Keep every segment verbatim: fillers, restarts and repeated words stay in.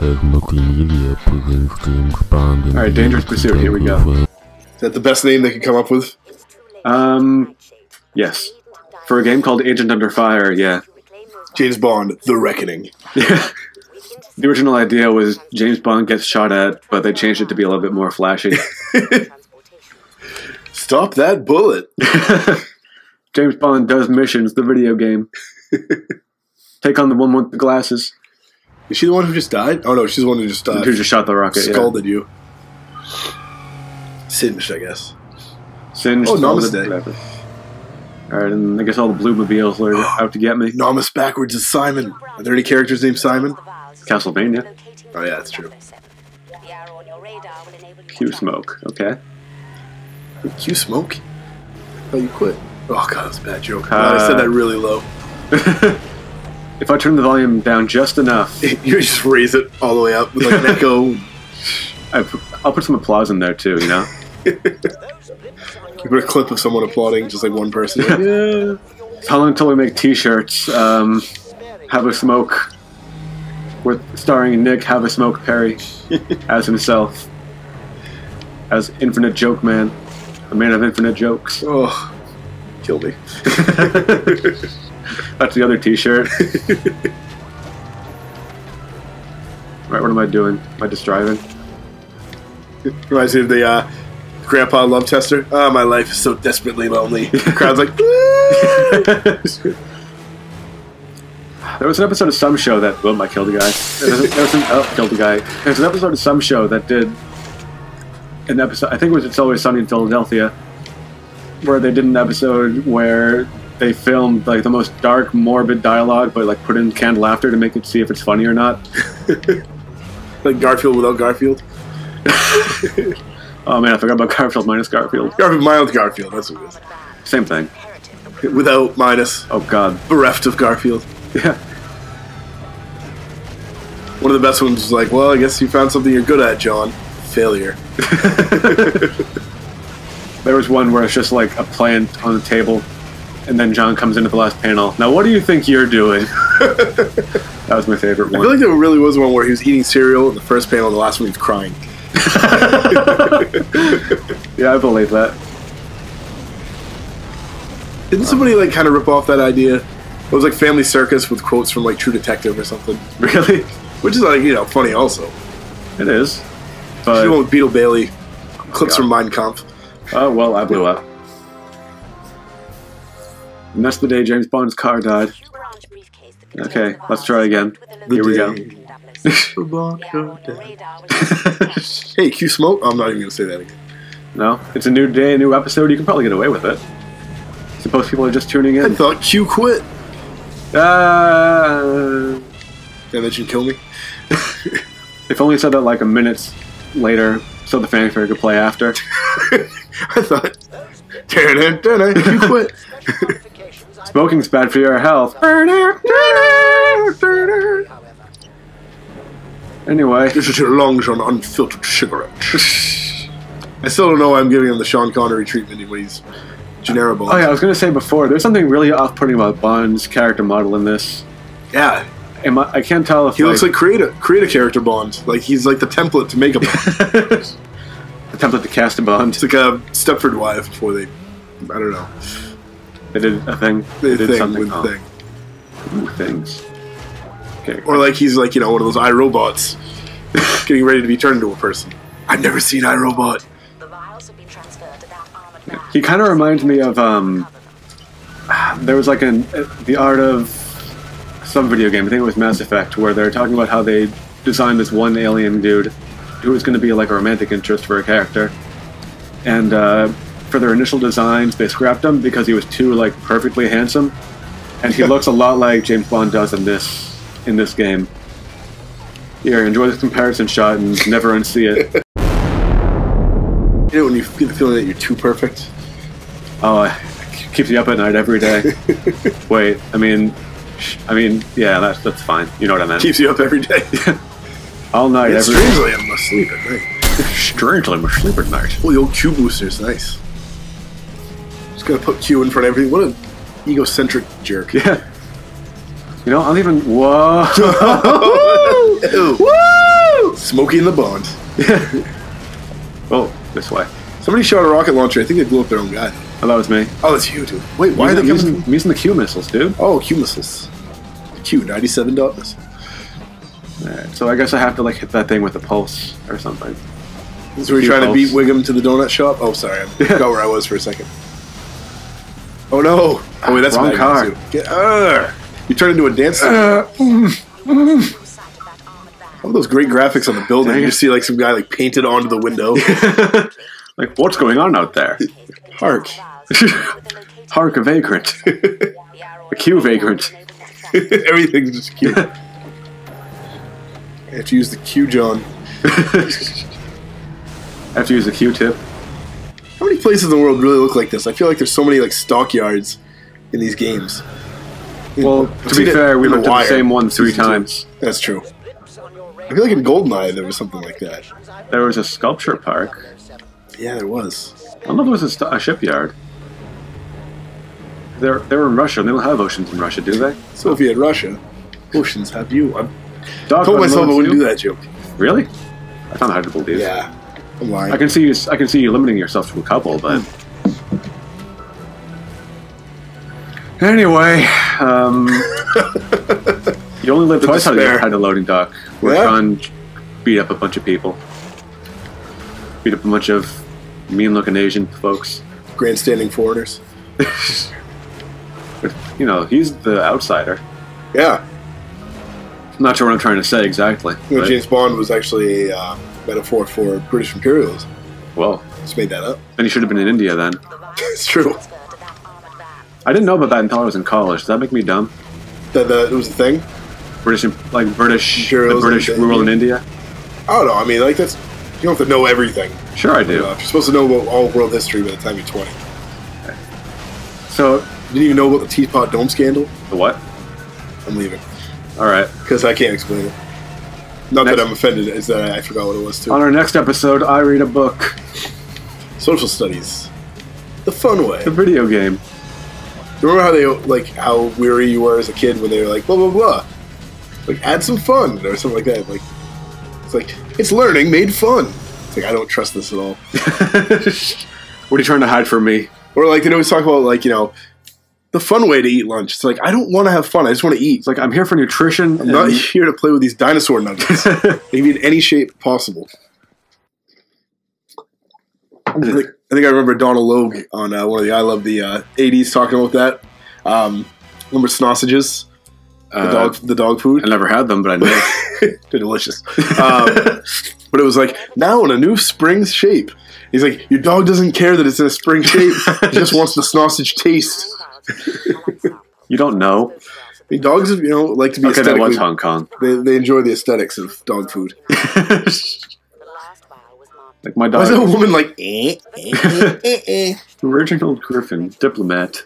Alright, Dangerous Pursuit, here we go. Is that the best name they could come up with? Um, yes. For a game called Agent Under Fire, yeah. James Bond, The Reckoning. Yeah. The original idea was James Bond gets shot at, but they changed it to be a little bit more flashy. Stop that bullet! James Bond Does Missions, the video game. Take on the woman with the glasses. Is she the one who just died? Oh no, she's the one who just died. Who just shot the rocket, Scalded yeah. you. Singed, I guess. Singed. Oh, namaste. Alright, and I guess all the Blue-mobiles are out to get me. Namas backwards is Simon. Are there any characters named Simon? Castlevania. Oh yeah, that's true. Q Smoke, okay. Q Smoke? Oh, you quit. Oh god, that's a bad joke. Uh, I said that really low. If I turn the volume down just enough... You just raise it all the way up with like an echo. I'll put some applause in there too, you know? You put a clip of someone applauding, just like one person. Yeah. How long until we make t-shirts? Um, Have a Smoke. With starring Nick Have a Smoke Perry as himself, as Infinite Joke Man, the man of infinite jokes. Oh, kill me! That's the other T-shirt. Right, what am I doing? Am I just driving? It reminds me of the uh, Grandpa Love Tester. Ah, oh, my life is so desperately lonely. The crowd's like. There was an episode of some show that... Oh, I killed a guy. There was, there was an, oh, killed a guy. There was an episode of some show that did an episode... I think it was It's Always Sunny in Philadelphia, where they did an episode where they filmed, like, the most dark, morbid dialogue, but, like, put in canned laughter to make it see if it's funny or not. Like Garfield without Garfield? Oh, man, I forgot about Garfield minus Garfield. Garfield minus Garfield, that's what it is. Same thing. Without minus. Oh, God. Bereft of Garfield. Yeah. One of the best ones was like, well, I guess you found something you're good at, John. Failure. There was one where it's just like a plant on the table, and then John comes into the last panel. Now, what do you think you're doing? That was my favorite one. I feel like there really was one where he was eating cereal in the first panel, and the last one he was crying. Yeah, I believe that. Didn't um, somebody like kind of rip off that idea? It was like Family Circus with quotes from like True Detective or something. Really? Which is like, you know, funny also. It is. But she went with Beetle Bailey, oh clips God. from Mein Kampf. Oh, well, I blew up. And that's the day James Bond's car died. Okay, let's try again. The Here we go. Hey, Q Smoke? Oh, I'm not even going to say that again. No, it's a new day, a new episode. You can probably get away with it. Suppose people are just tuning in. I thought Q quit. Uh, yeah, that should kill me. If only said that like a minute later, so the fanfare could play after. I thought, dun, dun, dun, you quit. Smoking's bad for your health. Anyway, this is your lungs on unfiltered cigarette. I still don't know why I'm giving him the Sean Connery treatment, anyways. Oh yeah, I was gonna say before, there's something really off-putting about Bond's character model in this. Yeah, and I, I can't tell if he like, looks like create a create a character Bond. Like he's like the template to make a Bond. The template to cast a Bond. It's like a Stepford Wife before they, I don't know. They did a thing. They, they did thing something. With oh. thing. Ooh, things. Okay. Or like he's like you know one of those iRobots, getting ready to be turned into a person. I've never seen iRobot. He kind of reminds me of, um, there was like an, the art of some video game, I think it was Mass Effect, where they were talking about how they designed this one alien dude who was going to be like a romantic interest for a character. And uh, for their initial designs, they scrapped him because he was too like perfectly handsome. And he looks a lot like James Bond does in this, in this game. Here, enjoy this comparison shot and never unsee it. You know when you get the feeling that you're too perfect? Oh, it keeps you up at night every day. Wait, I mean, I mean, yeah, that's, that's fine. You know what I meant. Keeps you up every day. All night, yeah, every strangely, day. Strangely, I must sleep at night. Strangely, I must sleep at night. Holy old Q booster's nice. Just gonna put Q in front of everything. What an egocentric jerk. Yeah. You know, I don't even... Whoa! Woo! Smokey and the Bond. Oh, this way. Somebody shot a rocket launcher. I think they blew up their own guy. Oh, that was me. Oh, that's you, dude. Wait, why using, are they using, coming? I'm using the Q missiles, dude. Oh, Q missiles. Q ninety-seven dollars. Alright, so I guess I have to like hit that thing with a pulse or something. So we're trying pulse. to beat Wiggum to the donut shop. Oh, sorry, I forgot where I was for a second. Oh no! Oh wait, that's my car. Get, uh, you turn into a dancer. Uh, All those great graphics on the building. Dang. You see like some guy like painted onto the window. Like, what's going on out there? Hark. Hark a vagrant. A Q vagrant. Everything's just Q. I have to use the Q, John. I have to use the Q tip. How many places in the world really look like this? I feel like there's so many like stockyards in these games. Well, to be fair, we looked at the same one three times. That's true. I feel like in Goldeneye there was something like that. There was a sculpture park. Yeah, there was. I don't know if there was a, st a shipyard. They're they're in Russia. And they don't have oceans in Russia, do they? So if you had Russia, oceans have you. I'm, I told myself I wouldn't do that joke. Really? I found how to believe. Yeah, I'm lying. I can see you. I can see you limiting yourself to a couple, but hmm. anyway, um, you only lived twice out of the loading dock, where yeah. Sean beat up a bunch of people, beat up a bunch of mean-looking Asian folks, grandstanding foreigners. You know, he's the outsider. Yeah. Not sure what I'm trying to say exactly. You know, James Bond was actually a uh, metaphor for British imperialism. Well, just made that up. And he should have been in India then. It's true. I didn't know about that until I was in college. Does that make me dumb? That it was a thing. British, like British, the British rule in India. I don't know. I mean, like that's you don't have to know everything. Sure, I do. You know, you're supposed to know about all world history by the time you're twenty. Okay. So you didn't even know about the Teapot Dome scandal. The what? I'm leaving. All right. Because I can't explain it. Not next. that I'm offended, it's that I forgot what it was, too. On our next episode, I read a book. Social studies. The fun way. The video game. Remember how they, like, how weary you were as a kid when they were like, blah, blah, blah. Like, add some fun, or something like that. Like, it's like, it's learning made fun. It's like, I don't trust this at all. What are you trying to hide from me? Or, like, they always talk about, like, you know, the fun way to eat lunch. It's like, I don't want to have fun. I just want to eat. It's like, I'm here for nutrition. I'm not here to play with these dinosaur nuggets. Maybe in any shape possible. I think I, think I remember Donald Logue on uh, one of the I Love the uh, eighties talking about that. Um, remember Snausages? The, uh, dog, the dog food? I never had them, but I know. They're delicious. Um, but it was like, now in a new spring shape. He's like, your dog doesn't care that it's in a spring shape. He just wants the sausage taste. You don't know. I mean, dogs, you know, like to be. Okay, that was Hong Kong. They, they enjoy the aesthetics of dog food. Like my dog. Why is that woman like? Eh, eh, eh, eh. Reginald Griffin, diplomat,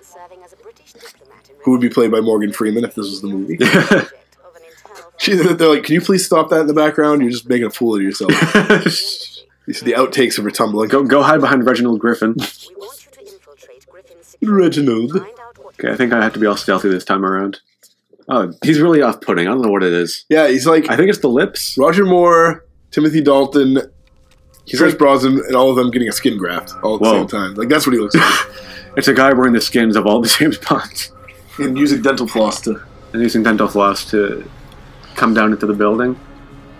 who would be played by Morgan Freeman if this was the movie. She, they're like, can you please stop that in the background? You're just making a fool of yourself. These are the outtakes of her tumbling. Go, go hide behind Reginald Griffin. Reginald. Okay, I think I have to be all stealthy this time around. Oh, he's really off-putting. I don't know what it is. Yeah, he's like... I think it's the lips. Roger Moore, Timothy Dalton, Pierce like, Brosnan, and all of them getting a skin graft all at whoa. the same time. Like, that's what he looks like. It's a guy wearing the skins of all the James Bonds. And using dental floss to... And using dental floss to come down into the building.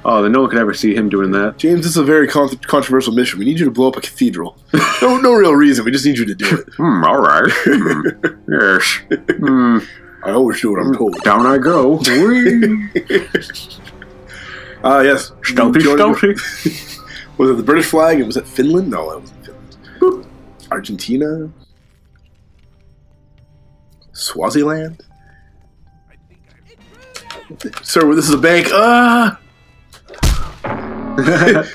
Oh, then no one could ever see him doing that. James, this is a very con controversial mission. We need you to blow up a cathedral. No, no real reason. We just need you to do it. Hmm, all right. Mm, yes. Mm. I always do what I'm told. Down I go. Ah, uh, yes. Stealthy, stealthy. Was it the British flag? And was it Finland? No, that wasn't Finland. Boop. Argentina. Swaziland. Sir, this is a bank. Ah!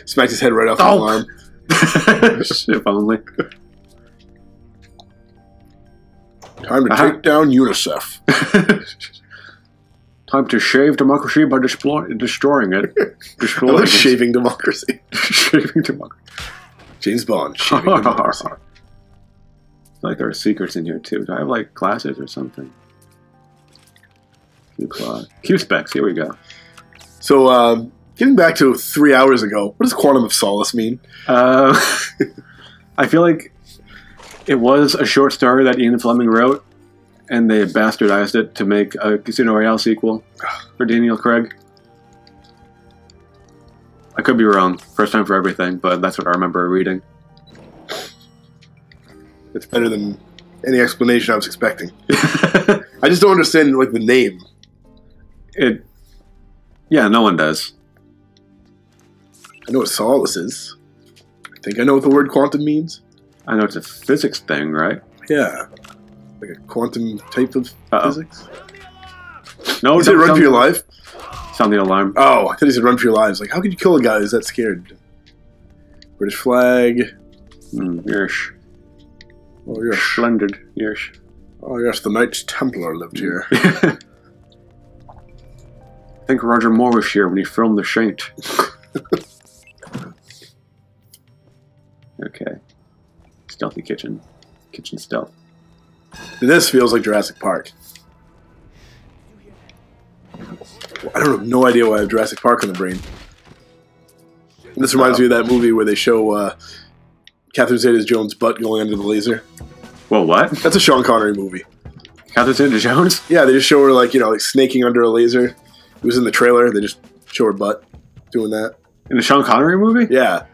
Smacked his head right off oh. the alarm. If only. Time to uh-huh. take down UNICEF. Time to shave democracy by destroying it. Destroying I like shaving democracy. Shaving democracy. James Bond. Shaving democracy. I feel like there are secrets in here too. Do I have like glasses or something? Q specs. Here we go. So. um Getting back to three hours ago, what does Quantum of Solace mean? Uh, I feel like it was a short story that Ian Fleming wrote, and they bastardized it to make a Casino Royale sequel for Daniel Craig. I could be wrong. First time for everything, but that's what I remember reading. It's better than any explanation I was expecting. I just don't understand, like, the name. It... Yeah, no one does. I know what solace is. I think I know what the word quantum means. I know it's a physics thing, right? Yeah. Like a quantum type of uh -oh. physics? No, did it run for your life? Sound the alarm. Oh, I thought he said run for your lives. Like, how could you kill a guy who's that scared? British flag. Mm, yes. Oh, yes. Splendid. Yes. Oh, yes, the Knights Templar lived here. I think Roger Moore was here when he filmed The Saint. Okay. Stealthy kitchen. Kitchen stealth. This feels like Jurassic Park. I don't have no idea why I have Jurassic Park on the brain. This reminds me of that movie where they show uh, Catherine Zeta Jones' butt going under the laser. Whoa, what? That's a Sean Connery movie. Catherine Zeta Jones? Yeah, they just show her, like, you know, like snaking under a laser. It was in the trailer. They just show her butt doing that. In the Sean Connery movie? Yeah.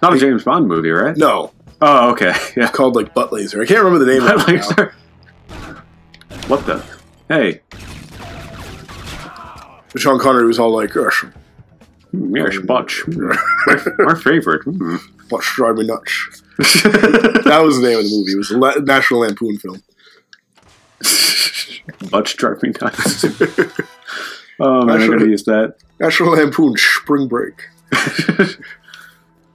Not a James Bond movie, right? No. Oh, okay. Yeah. It's called, like, Butt Laser. I can't remember the name of it. Butt Laser? What the? Hey. Sean Connery was all like, yes, yes, butch. Our favorite. Mm. Butch drive me nuts. That was the name of the movie. It was a La National Lampoon film. Butch drive me nuts. Oh, man, I'm going to use that. National Lampoon Spring Break.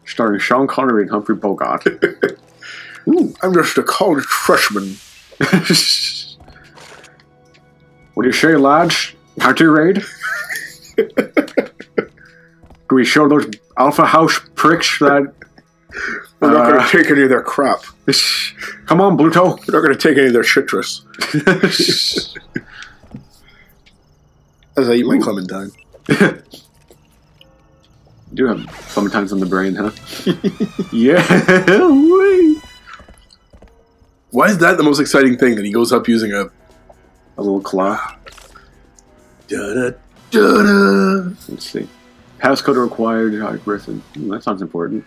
Starring Sean Connery and Humphrey Bogart. Ooh, I'm just a college freshman. What do you say, lads? Party raid? Do we show those Alpha House pricks that... We're not uh, going to take any of their crap. Come on, Bluto. We're not going to take any of their citrus. As I eat Ooh. my clementine. You do have clementines on the brain, huh? Yeah. Why is that the most exciting thing, that he goes up using a... a little claw? Da-da, da-da. Let's see. Passcode required. Oh, mm, that sounds important.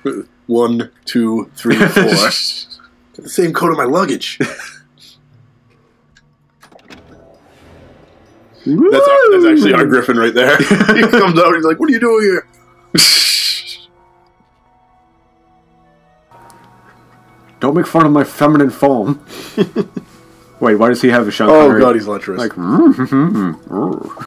One, two, three, four. Got the same code in my luggage. That's, our, that's actually our Griffin right there. He comes out and he's like, what are you doing here? Don't make fun of my feminine form. Wait, why does he have a Sean Connery? Oh, God, he's lecherous. Like, mm-hmm, mm-hmm.